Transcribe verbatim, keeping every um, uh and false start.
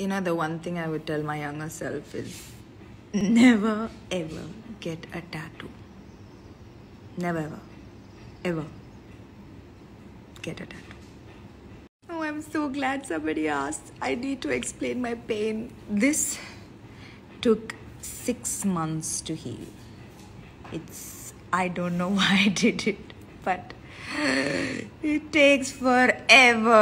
you know, the one thing I would tell my younger self is never ever get a tattoo. Never ever, ever get a tattoo. Oh, I'm so glad somebody asked. I need to explain my pain. This took six months to heal. It's, I don't know why I did it, but it takes forever.